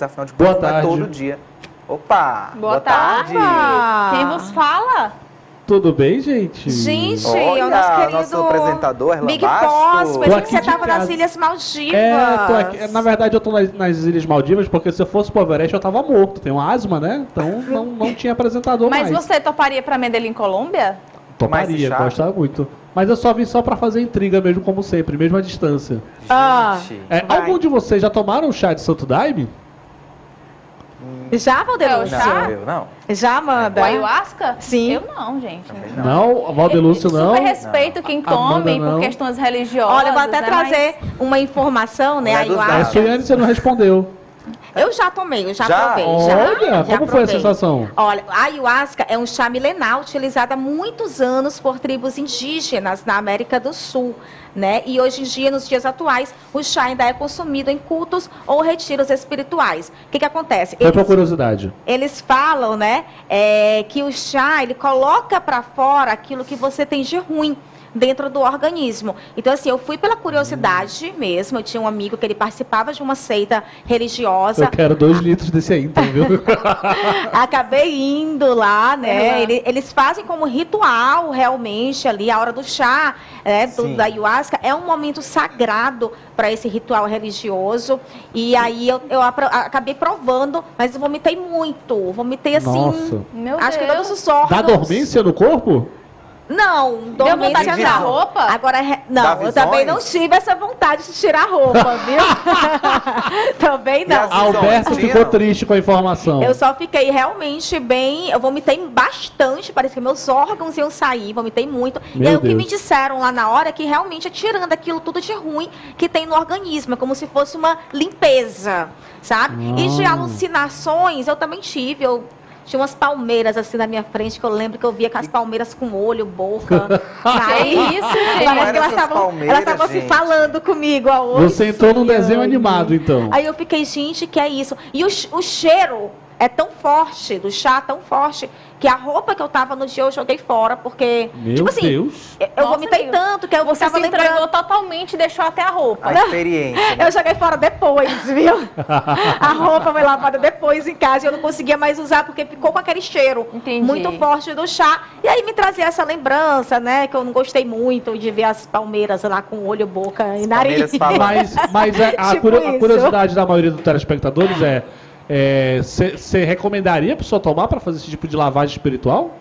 Afinal de contas, não é todo dia. Opa! Boa tarde! Quem vos fala? Tudo bem, gente? Gente, olha, o nosso querido nosso apresentador, Erlan Bastos. Foi que você estava nas Ilhas Maldivas. É, tô aqui. Na verdade, eu tô nas Ilhas Maldivas porque se eu fosse pro Everest, eu tava morto. Tenho asma, né? Então, não tinha apresentador mais. Mas você toparia pra Medellín, Colômbia? Toparia, gostava muito. Mas eu só vim pra fazer intriga mesmo, como sempre, mesmo à distância. Gente. Algum de vocês já tomaram o chá de Santo Daime? Já, Valdelúcio? Não. Já, Amanda? O Ayahuasca? Sim. Eu não, gente. Não, Valdelúcio não. Super respeito quem tome por questões religiosas. Olha, eu vou até trazer uma informação, né? A Suiane, você não respondeu. Eu já tomei, eu já provei. Olha, como foi a sensação? Olha, a Ayahuasca é um chá milenar utilizado há muitos anos por tribos indígenas na América do Sul, né? E hoje em dia, nos dias atuais, o chá ainda é consumido em cultos ou retiros espirituais. O que que acontece? Foi por curiosidade. Eles falam, né, que o chá, ele coloca para fora aquilo que você tem de ruim dentro do organismo. Então, assim, eu fui pela curiosidade mesmo. Eu tinha um amigo que ele participava de uma seita religiosa. Eu quero 2 litros desse aí, então, viu? Acabei indo lá, né? Eles fazem como ritual, realmente, ali, a hora do chá, né, da Ayahuasca. É um momento sagrado para esse ritual religioso. E aí, eu acabei provando, mas eu vomitei muito. Vomitei, assim, acho que todos os órgãos. Dá dormência no corpo? Não, deu vontade de tirar a roupa? Agora, não, eu também não tive essa vontade de tirar a roupa, viu? Também não. Alberto ficou triste com a informação. Eu só fiquei realmente bem, eu vomitei bastante, parece que meus órgãos iam sair, vomitei muito. E aí, o que me disseram lá na hora é que realmente é tirando aquilo tudo de ruim que tem no organismo, é como se fosse uma limpeza, sabe? E de alucinações, eu também tive, tinha umas palmeiras assim na minha frente, que eu lembro que eu via com as palmeiras com olho, boca. Parece que elas estavam assim, falando comigo. Você entrou num desenho animado, então. Aí eu fiquei, gente, que é isso? E o cheiro é tão forte, do chá tão forte, que a roupa que eu tava no dia eu joguei fora, porque... Eu vomitei tanto que eu tava lembrando... Você se entregou totalmente e deixou até a roupa. A experiência, né? Eu joguei fora depois, viu? A roupa foi lavada depois em casa e eu não conseguia mais usar, porque ficou com aquele cheiro muito forte do chá. E aí me trazia essa lembrança, né? Que eu não gostei muito de ver as palmeiras lá com olho, boca e nariz. Mas a curiosidade da maioria dos telespectadores é... Você recomendaria a pessoa tomar para fazer esse tipo de lavagem espiritual?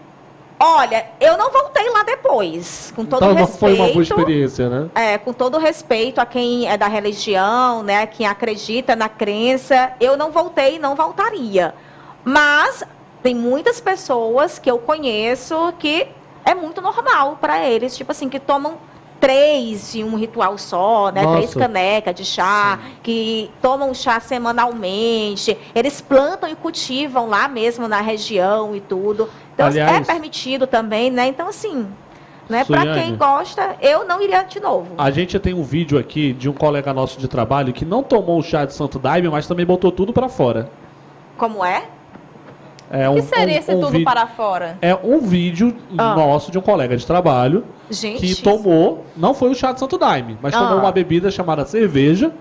Olha, eu não voltei lá depois, com todo respeito. Então foi uma boa experiência, né? É, com todo respeito a quem é da religião, né, quem acredita na crença, eu não voltei e não voltaria. Mas tem muitas pessoas que eu conheço que é muito normal para eles, tipo assim, que tomam 3 em um ritual só, né? 3 canecas de chá, que tomam chá semanalmente, eles plantam e cultivam lá mesmo na região e tudo. Então, aliás, é permitido também, né? Então, assim, né, para quem gosta, eu não iria de novo. A gente tem um vídeo aqui de um colega nosso de trabalho que não tomou o chá de Santo Daime, mas também botou tudo para fora. Como é? O que seria esse tudo para fora? É um vídeo nosso de um colega de trabalho que tomou, não foi o chá de Santo Daime, mas tomou uma bebida chamada cerveja,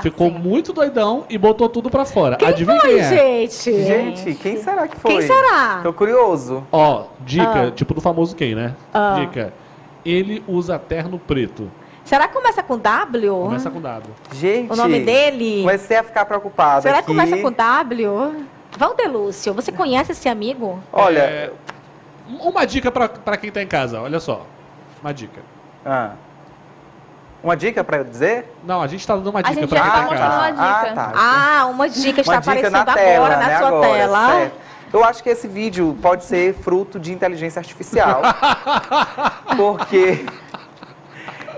ficou muito doidão e botou tudo para fora. Adivinha quem é? Gente, quem será que foi? Quem será? Tô curioso. Ó, dica, tipo do famoso quem, né? Dica, ele usa terno preto. Será que começa com W? Começa com W. Gente, o nome dele? Comecei a ficar preocupada. Será que começa com W? Valdelúcio, você conhece esse amigo? Olha, uma dica para quem está em casa, olha só. Uma dica. Uma dica para eu dizer? Não, a gente está dando uma dica para quem está em casa. Uma dica está aparecendo agora na sua tela. Certo. Eu acho que esse vídeo pode ser fruto de inteligência artificial. Porque...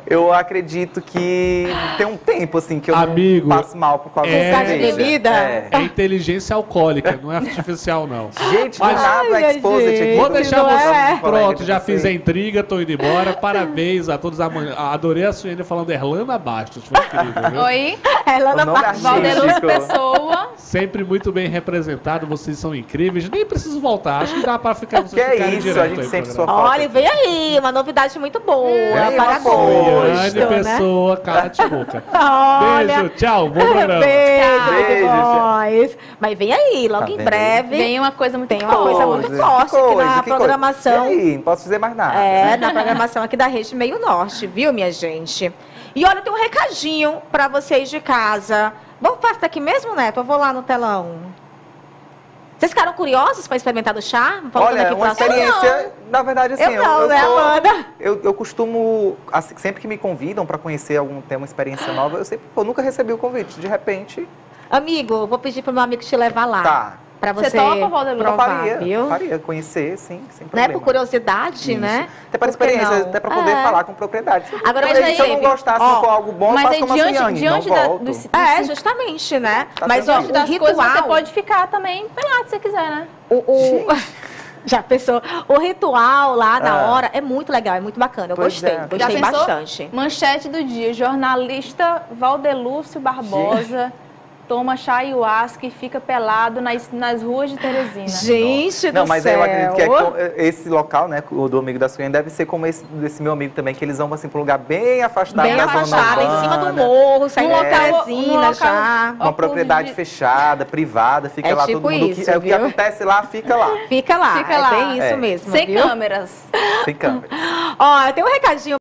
eu acredito que tem um tempo, assim, que eu não passo mal por causa da cerveja. É inteligência alcoólica, não é artificial, não. Gente, mas nada exposed aqui. Vou deixar você... Pronto, já fiz a intriga, tô indo embora. Parabéns a todos. Adorei a Suene falando Erlan Bastos. Foi incrível, viu? Oi, Erlan Bastos. Valdelúcio Pessoa. Sempre muito bem representado, vocês são incríveis. Nem preciso voltar, acho que dá para ficar. Vocês que é isso, a gente sempre só fala. Olha, vem aí, uma novidade muito boa. Vem para gosto, né? Pessoa, cara de boca. Olha, beijo, tchau, bom programa. Beijo. Mas vem aí, logo tá em breve. Vem uma coisa muito forte aqui na programação. E aí, não posso fazer mais nada. É, na programação aqui da Rede Meio Norte, viu, minha gente? E olha, eu tenho um recadinho para vocês de casa. Vamos passar aqui mesmo, Neto? Eu vou lá no telão. Vocês ficaram curiosos para experimentar do chá? Olha, uma experiência... Na verdade, assim, eu costumo... Assim, sempre que me convidam para conhecer algum tema, uma experiência nova, eu nunca recebi o convite. De repente... Amigo, vou pedir para o meu amigo te levar lá. Tá. Pra você topa, Valdelúcio? Eu faria, conhecer, sim, sem problema. Né? Por curiosidade, isso, né? Até para experiência, até para poder falar com propriedade. Agora, se eu não gostasse, se for algo bom, mas eu faço justamente, né? Tá, mas diante das coisas, você pode ficar também pelado, se você quiser, né? Já pensou? O ritual lá na hora é muito legal, é muito bacana. Eu gostei bastante. Manchete do dia, jornalista Valdelúcio Barbosa... toma chá ayahuasca e fica pelado nas ruas de Teresina. Gente do céu! Não, mas eu acredito que esse local, né, o do amigo da Suene, deve ser como esse desse meu amigo também, que eles vão, assim, para um lugar bem afastado. Bem afastado, em cima do morro, saindo da Teresina já. Uma propriedade fechada, privada, fica lá todo mundo. O que acontece lá, fica lá. Fica lá, é bem isso mesmo. Sem câmeras. Sem câmeras. Ó, eu tenho um recadinho.